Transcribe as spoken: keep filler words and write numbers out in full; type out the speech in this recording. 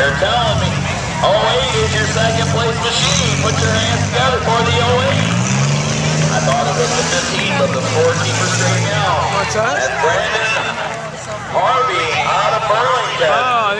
They're telling me oh eight is your second place machine. Put your hands together for the oh eight. I thought it was the fifteenth, but the fourteenth straight now. What's that? That's Brandon Harvey out of Burlington. Oh,